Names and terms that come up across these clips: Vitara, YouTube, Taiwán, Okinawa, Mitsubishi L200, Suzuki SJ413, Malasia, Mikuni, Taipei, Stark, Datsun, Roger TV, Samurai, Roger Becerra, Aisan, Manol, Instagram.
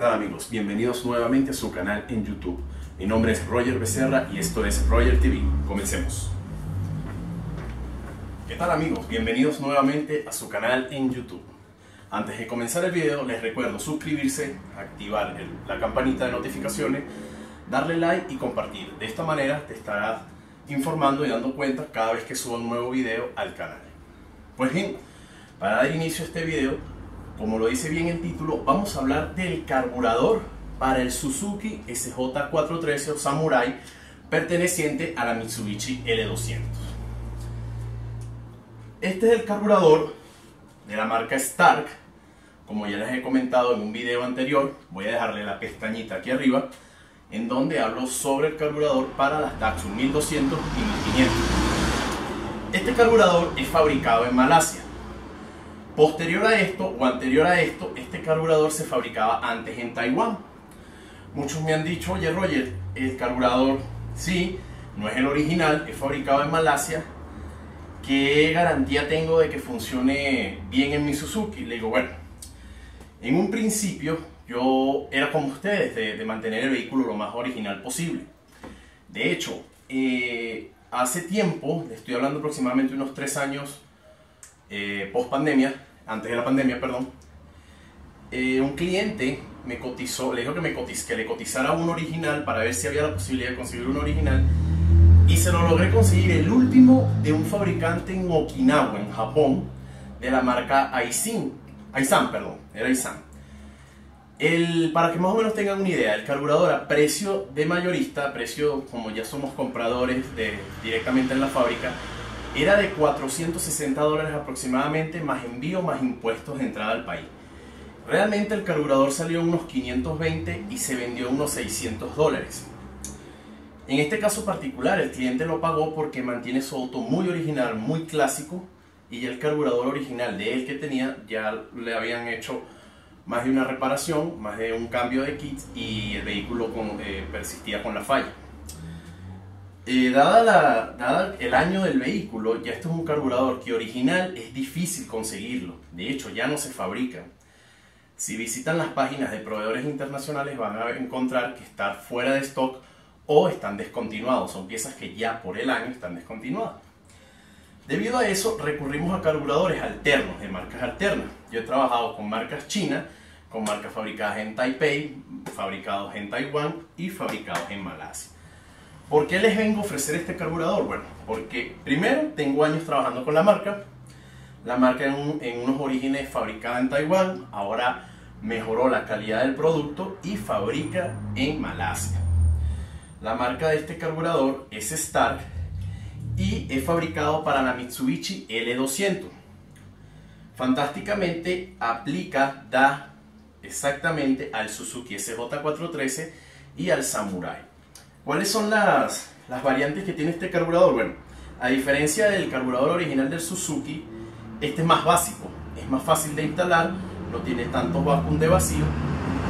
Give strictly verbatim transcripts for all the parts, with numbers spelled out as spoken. tal amigos? Bienvenidos nuevamente a su canal en YouTube. Mi nombre es Roger Becerra y esto es Roger T V. Comencemos. ¿Qué tal amigos? Bienvenidos nuevamente a su canal en YouTube. Antes de comenzar el video les recuerdo suscribirse, activar el, la campanita de notificaciones, darle like y compartir. De esta manera te estarás informando y dando cuenta cada vez que suba un nuevo video al canal. Pues bien, para dar inicio a este video, como lo dice bien el título, vamos a hablar del carburador para el Suzuki S J cuatrocientos trece o Samurai perteneciente a la Mitsubishi L doscientos. Este es el carburador de la marca Stark. Como ya les he comentado en un video anterior, voy a dejarle la pestañita aquí arriba en donde hablo sobre el carburador para las Datsun mil doscientos y mil quinientos. Este carburador es fabricado en Malasia. Posterior a esto, o anterior a esto, este carburador se fabricaba antes en Taiwán. Muchos me han dicho, oye Roger, el carburador, sí, no es el original, es fabricado en Malasia. ¿Qué garantía tengo de que funcione bien en mi Suzuki? Le digo, bueno, en un principio yo era como ustedes, de, de mantener el vehículo lo más original posible. De hecho, eh, hace tiempo, estoy hablando aproximadamente unos tres años, Eh, post pandemia, antes de la pandemia, perdón, eh, un cliente me cotizó, le dijo que, me cotiz, que le cotizara un original para ver si había la posibilidad de conseguir un original, y se lo logré conseguir, el último de un fabricante en Okinawa, en Japón, de la marca Aisan, Aisan, perdón, era Aisan. El, para que más o menos tengan una idea, el carburador a precio de mayorista, a precio como ya somos compradores de, directamente en la fábrica, era de cuatrocientos sesenta dólares aproximadamente, más envío, más impuestos de entrada al país. Realmente el carburador salió unos quinientos veinte y se vendió unos seiscientos dólares. En este caso particular el cliente lo pagó porque mantiene su auto muy original, muy clásico, y ya el carburador original de él que tenía ya le habían hecho más de una reparación, más de un cambio de kit, y el vehículo con, eh, persistía con la falla. Eh, dada la, dada el año del vehículo, ya esto es un carburador que original es difícil conseguirlo. De hecho, ya no se fabrica. Si visitan las páginas de proveedores internacionales van a encontrar que están fuera de stock o están descontinuados. Son piezas que ya por el año están descontinuadas. Debido a eso, recurrimos a carburadores alternos, de marcas alternas. Yo he trabajado con marcas chinas, con marcas fabricadas en Taipei, fabricados en Taiwán y fabricados en Malasia. ¿Por qué les vengo a ofrecer este carburador? Bueno, porque primero tengo años trabajando con la marca. La marca en, un, en unos orígenes fabricada en Taiwán, ahora mejoró la calidad del producto y fabrica en Malasia. La marca de este carburador es Stark y es fabricado para la Mitsubishi L doscientos. Fantásticamente aplica, da exactamente al Suzuki S J cuatrocientos trece y al Samurai. ¿Cuáles son las, las variantes que tiene este carburador? Bueno, a diferencia del carburador original del Suzuki, este es más básico, es más fácil de instalar, no tiene tantos vacuum de vacío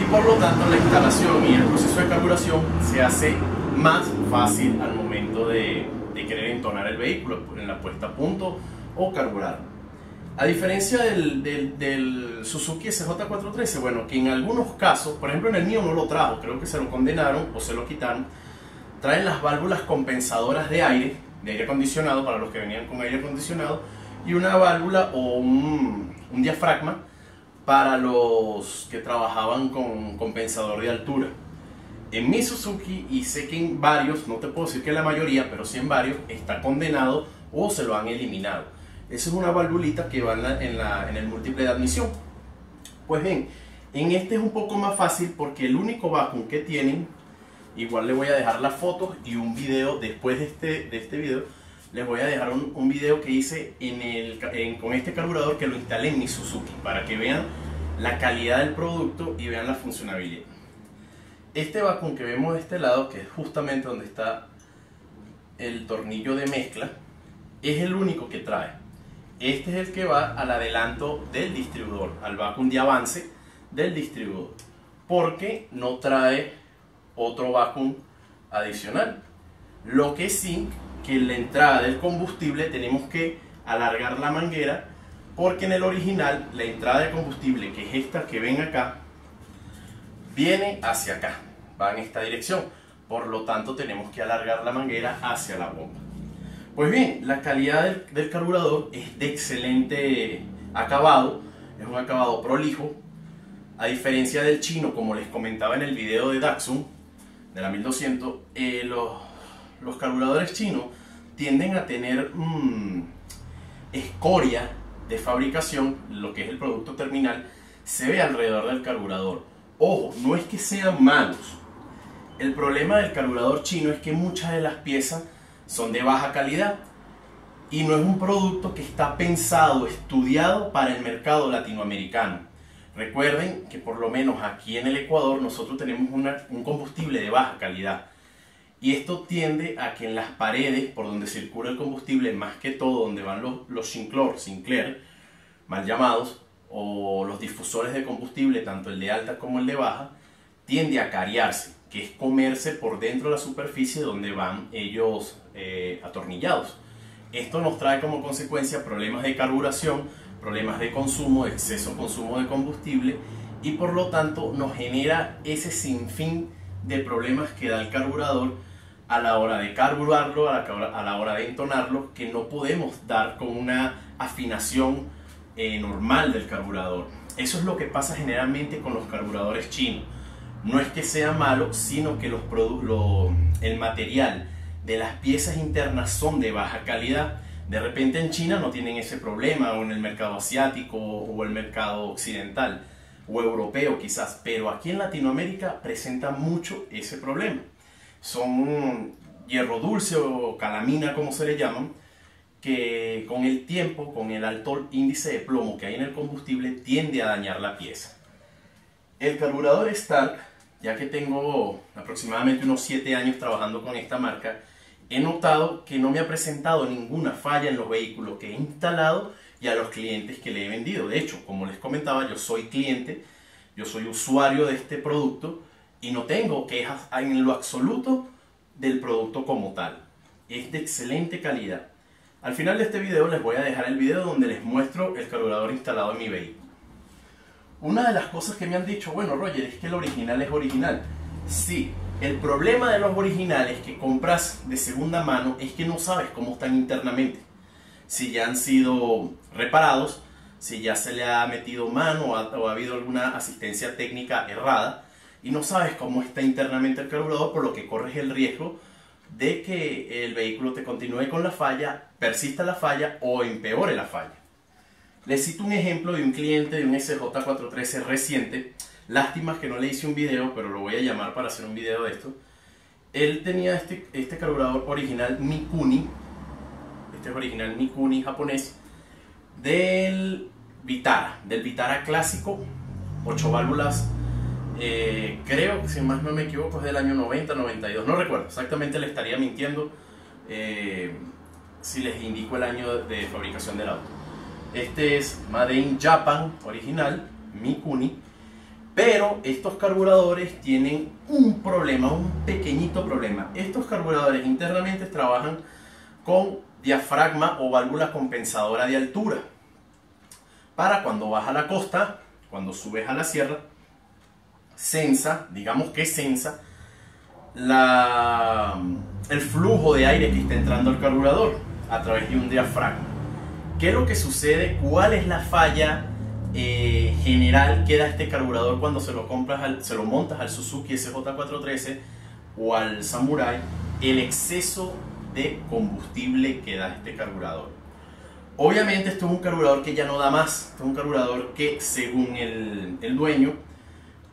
y por lo tanto la instalación y el proceso de carburación se hace más fácil al momento de, de querer entonar el vehículo en la puesta a punto o carburar. A diferencia del, del, del Suzuki S J cuatrocientos trece, bueno, que en algunos casos, por ejemplo en el mío no lo trajo, creo que se lo condenaron o se lo quitaron, traen las válvulas compensadoras de aire, de aire acondicionado para los que venían con aire acondicionado, y una válvula o un, un diafragma para los que trabajaban con compensador de altura. En mi Suzuki, y sé que en varios, no te puedo decir que la mayoría, pero sí en varios, está condenado o se lo han eliminado. Esa es una valvulita que va en, la, en, la, en el múltiple de admisión. Pues bien, en este es un poco más fácil porque el único vacuum que tienen, igual les voy a dejar las fotos y un video después de este, de este video. Les voy a dejar un, un video que hice en el, en, con este carburador que lo instalé en mi Suzuki, para que vean la calidad del producto y vean la funcionabilidad. Este vacuum que vemos de este lado, que es justamente donde está el tornillo de mezcla, es el único que trae. Este es el que va al adelanto del distribuidor, al vacuum de avance del distribuidor, porque no trae otro vacuum adicional. Lo que sí, que en la entrada del combustible tenemos que alargar la manguera, porque en el original la entrada de combustible, que es esta que ven acá, viene hacia acá, va en esta dirección, por lo tanto tenemos que alargar la manguera hacia la bomba. Pues bien, la calidad del, del carburador es de excelente acabado, es un acabado prolijo, a diferencia del chino, como les comentaba en el video de Datsun, de la mil doscientos, eh, los, los carburadores chinos tienden a tener mmm, escoria de fabricación, lo que es el producto terminal, se ve alrededor del carburador. Ojo, no es que sean malos. El problema del carburador chino es que muchas de las piezas son de baja calidad y no es un producto que está pensado, estudiado para el mercado latinoamericano. Recuerden que por lo menos aquí en el Ecuador nosotros tenemos una, un combustible de baja calidad, y esto tiende a que en las paredes por donde circula el combustible, más que todo donde van los, los Sinclair, Sinclair, mal llamados, o los difusores de combustible, tanto el de alta como el de baja, tiende a cariarse, que es comerse por dentro de la superficie donde van ellos eh, atornillados. Esto nos trae como consecuencia problemas de carburación, problemas de consumo, de exceso consumo de combustible, y por lo tanto nos genera ese sinfín de problemas que da el carburador a la hora de carburarlo, a la, a la hora de entonarlo, que no podemos dar con una afinación eh, normal del carburador. Eso es lo que pasa generalmente con los carburadores chinos. No es que sea malo, sino que los lo, el material de las piezas internas son de baja calidad. De repente en China no tienen ese problema, o en el mercado asiático, o el mercado occidental, o europeo quizás. Pero aquí en Latinoamérica presenta mucho ese problema. Son hierro dulce o calamina, como se le llaman, que con el tiempo, con el alto índice de plomo que hay en el combustible, tiende a dañar la pieza. El carburador Stark, ya que tengo aproximadamente unos siete años trabajando con esta marca, he notado que no me ha presentado ninguna falla en los vehículos que he instalado y a los clientes que le he vendido. De hecho, como les comentaba, yo soy cliente, yo soy usuario de este producto y no tengo quejas en lo absoluto del producto como tal. Es de excelente calidad. Al final de este video les voy a dejar el video donde les muestro el carburador instalado en mi vehículo. Una de las cosas que me han dicho, bueno Roger, es que el original es original. Sí, el problema de los originales que compras de segunda mano es que no sabes cómo están internamente. Si ya han sido reparados, si ya se le ha metido mano o ha, o ha habido alguna asistencia técnica errada y no sabes cómo está internamente el carburador, por lo que corres el riesgo de que el vehículo te continúe con la falla, persista la falla o empeore la falla. Les cito un ejemplo de un cliente de un S J cuatrocientos trece reciente. Lástima que no le hice un video, pero lo voy a llamar para hacer un video de esto. Él tenía este, este carburador original Mikuni. Este es original Mikuni japonés. Del Vitara. Del Vitara clásico. ocho válvulas. Eh, creo que si más no me equivoco es del año noventa, noventa y dos. No recuerdo. Exactamente le estaría mintiendo eh, si les indico el año de fabricación del auto. Este es Made in Japan original, Mikuni, pero estos carburadores tienen un problema, un pequeñito problema. Estos carburadores internamente trabajan con diafragma o válvula compensadora de altura. Para cuando vas a la costa, cuando subes a la sierra, sensa, digamos que sensa, la, el flujo de aire que está entrando al carburador a través de un diafragma. ¿Qué es lo que sucede? ¿Cuál es la falla eh, general que da este carburador cuando se lo compras, al, se lo montas al Suzuki S J cuatrocientos trece o al Samurai? El exceso de combustible que da este carburador. Obviamente esto es un carburador que ya no da más. Esto es un carburador que, según el, el dueño,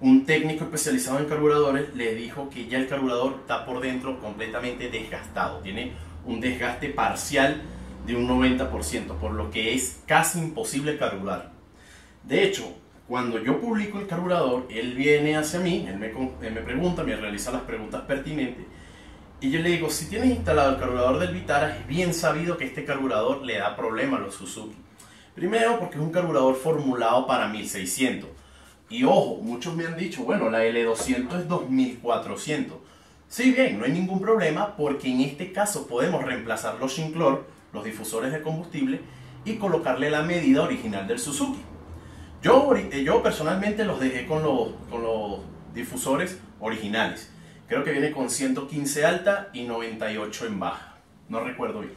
un técnico especializado en carburadores, le dijo que ya el carburador está por dentro completamente desgastado. Tiene un desgaste parcial de un noventa por ciento, por lo que es casi imposible carburar. De hecho, cuando yo publico el carburador, él viene hacia mí, él me, él me pregunta, me realiza las preguntas pertinentes, y yo le digo, si tienes instalado el carburador del Vitara, es bien sabido que este carburador le da problema a los Suzuki. Primero, porque es un carburador formulado para mil seiscientos. Y ojo, muchos me han dicho, bueno, la L doscientos es dos mil cuatrocientos. Sí, bien, no hay ningún problema, porque en este caso podemos reemplazar los Sinclair, los difusores de combustible, y colocarle la medida original del Suzuki. Yo, yo personalmente los dejé con los, con los difusores originales. Creo que viene con ciento quince alta y noventa y ocho en baja, no recuerdo bien.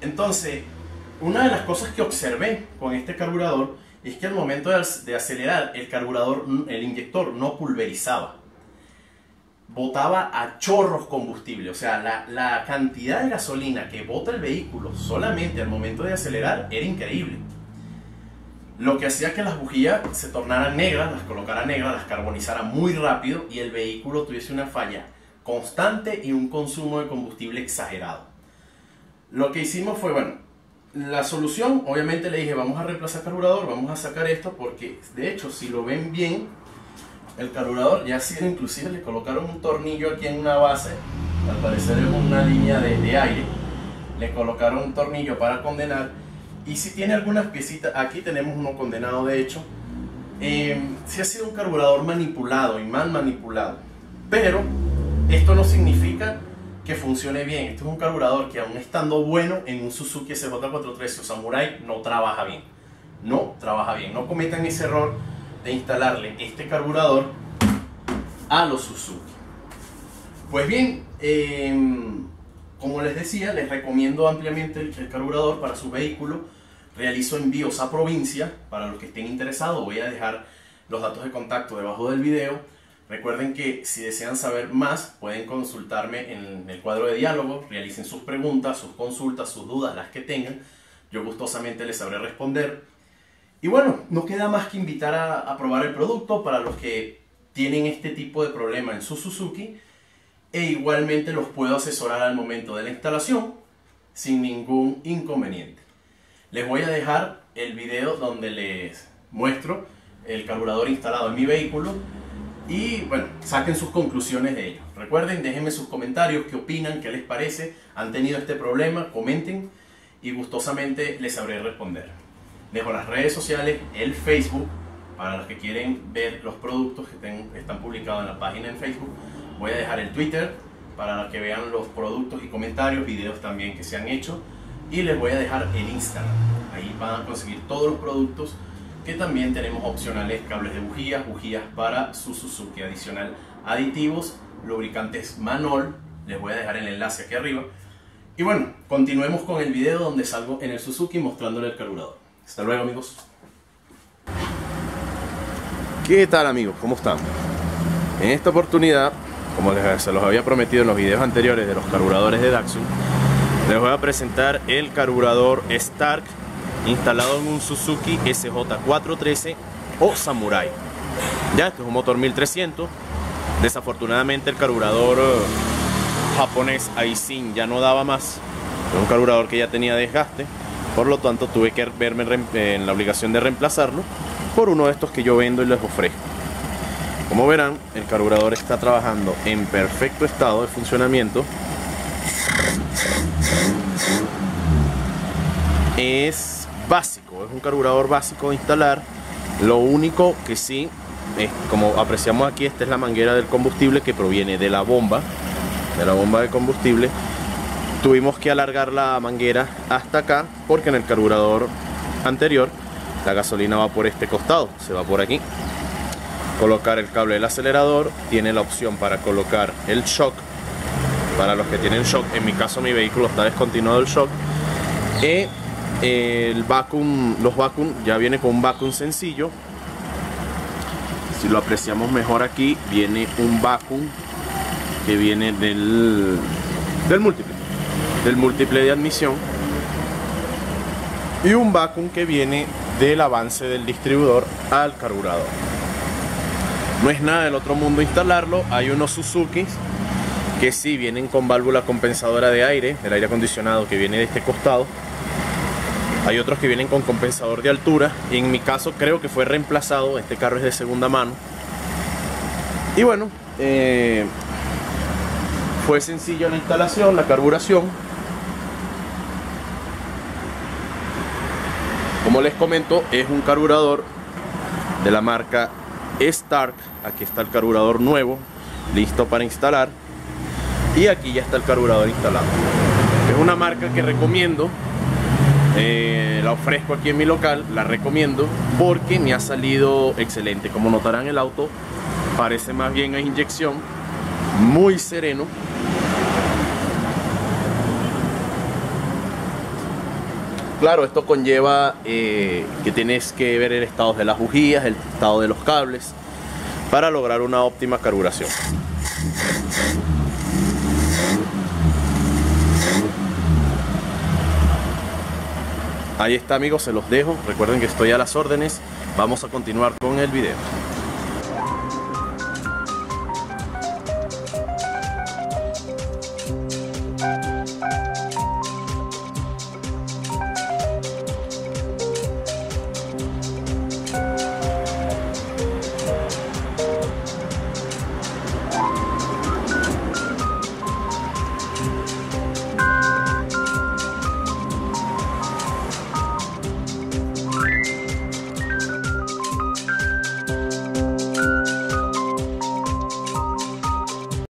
Entonces, una de las cosas que observé con este carburador es que al momento de acelerar el carburador, el inyector no pulverizaba, botaba a chorros combustible. O sea, la, la cantidad de gasolina que bota el vehículo solamente al momento de acelerar era increíble. Lo que hacía que las bujías se tornaran negras, las colocara negras, las carbonizara muy rápido y el vehículo tuviese una falla constante y un consumo de combustible exagerado. Lo que hicimos fue, bueno, la solución, obviamente le dije, vamos a reemplazar el carburador, vamos a sacar esto, porque de hecho, si lo ven bien, el carburador ya ha sido, inclusive le colocaron un tornillo aquí en una base, al parecer es una línea de, de aire, le colocaron un tornillo para condenar, y si tiene algunas piecitas, aquí tenemos uno condenado de hecho, eh, si ha sido un carburador manipulado y mal manipulado, pero esto no significa que funcione bien. Esto es un carburador que aún estando bueno en un Suzuki S J cuatrocientos trece o Samurai no trabaja bien, no trabaja bien, no cometan ese error de instalarle este carburador a los Suzuki. Pues bien, eh, como les decía, les recomiendo ampliamente el, el carburador para su vehículo. Realizo envíos a provincia. Para los que estén interesados, voy a dejar los datos de contacto debajo del video. Recuerden que si desean saber más, pueden consultarme en el cuadro de diálogo. Realicen sus preguntas, sus consultas, sus dudas, las que tengan. Yo gustosamente les sabré responder. Y bueno, no queda más que invitar a, a probar el producto para los que tienen este tipo de problema en su Suzuki, e igualmente los puedo asesorar al momento de la instalación sin ningún inconveniente. Les voy a dejar el video donde les muestro el carburador instalado en mi vehículo y bueno, saquen sus conclusiones de ello. Recuerden, déjenme sus comentarios, qué opinan, qué les parece, han tenido este problema, comenten y gustosamente les sabré responder. Dejo las redes sociales, el Facebook, para los que quieren ver los productos que ten, están publicados en la página en Facebook. Voy a dejar el Twitter, para los que vean los productos y comentarios, videos también que se han hecho. Y les voy a dejar el Instagram, ahí van a conseguir todos los productos que también tenemos opcionales, cables de bujías, bujías para su Suzuki adicional, aditivos, lubricantes Manol, les voy a dejar el enlace aquí arriba. Y bueno, continuemos con el video donde salgo en el Suzuki mostrándole el carburador. Hasta luego, amigos. ¿Qué tal, amigos? ¿Cómo están? En esta oportunidad, como les, se los había prometido en los videos anteriores de los carburadores de Datsun, les voy a presentar el carburador Stark instalado en un Suzuki S J cuatrocientos trece o Samurai. Ya, este es un motor mil trescientos. Desafortunadamente el carburador eh, japonés Aisan ya no daba más. Era un carburador que ya tenía desgaste. Por lo tanto, tuve que verme en la obligación de reemplazarlo por uno de estos que yo vendo y les ofrezco. Como verán, el carburador está trabajando en perfecto estado de funcionamiento. Es básico, es un carburador básico de instalar. Lo único que sí, es, como apreciamos aquí, esta es la manguera del combustible que proviene de la bomba, de la bomba de combustible. Tuvimos que alargar la manguera hasta acá porque en el carburador anterior la gasolina va por este costado, se va por aquí. Colocar el cable del acelerador, tiene la opción para colocar el shock, para los que tienen shock, en mi caso mi vehículo está descontinuado el shock. Y el vacuum, los vacuum, ya viene con un vacuum sencillo. Si lo apreciamos mejor aquí, viene un vacuum que viene del, del múltiple. del múltiple de admisión y un vacuum que viene del avance del distribuidor al carburador. No es nada del otro mundo instalarlo. Hay unos Suzuki que sí vienen con válvula compensadora de aire, del aire acondicionado que viene de este costado. Hay otros que vienen con compensador de altura y en mi caso creo que fue reemplazado. Este carro es de segunda mano y bueno, eh, fue sencillo la instalación, la carburación. Como les comento, es un carburador de la marca Stark. Aquí está el carburador nuevo, listo para instalar. Y aquí ya está el carburador instalado. Es una marca que recomiendo, eh, la ofrezco aquí en mi local, la recomiendo porque me ha salido excelente. Como notarán, el auto parece más bien a inyección, muy sereno. Claro, esto conlleva eh, que tienes que ver el estado de las bujías, el estado de los cables, para lograr una óptima carburación. Ahí está, amigos, se los dejo. Recuerden que estoy a las órdenes. Vamos a continuar con el video.